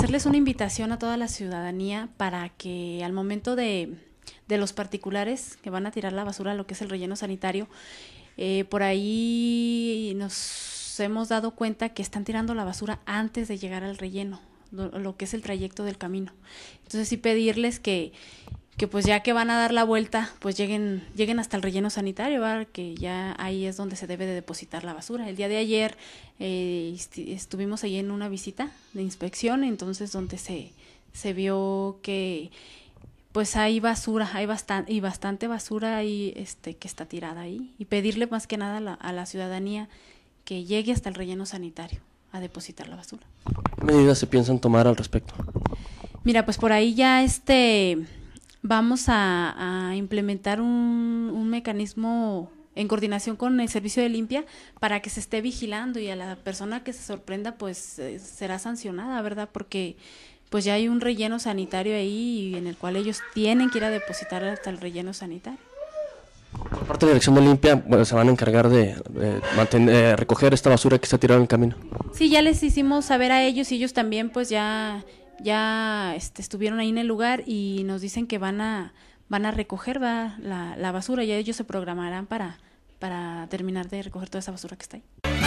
hacerles una invitación a toda la ciudadanía para que al momento de los particulares que van a tirar la basura, lo que es el relleno sanitario, por ahí nos hemos dado cuenta que están tirando la basura antes de llegar al relleno, lo que es el trayecto del camino. Entonces sí pedirles que pues ya que van a dar la vuelta, pues lleguen hasta el relleno sanitario, ¿verdad? Que ya ahí es donde se debe de depositar la basura. El día de ayer estuvimos ahí en una visita de inspección, entonces donde se vio que pues hay basura, hay bastante basura ahí, que está tirada ahí, y pedirle más que nada a la ciudadanía que llegue hasta el relleno sanitario a depositar la basura. ¿Qué medidas se piensan tomar al respecto? Mira, pues por ahí ya vamos a implementar un mecanismo en coordinación con el servicio de limpia para que se esté vigilando, y a la persona que se sorprenda pues será sancionada, ¿verdad? Porque pues ya hay un relleno sanitario ahí en el cual ellos tienen que ir a depositar hasta el relleno sanitario. Por parte de la Dirección de Limpia, bueno, se van a encargar de recoger esta basura que está tirada en el camino. Sí, ya les hicimos saber a ellos, y ellos también pues ya estuvieron ahí en el lugar y nos dicen que van a recoger la basura. Ya ellos se programarán para terminar de recoger toda esa basura que está ahí.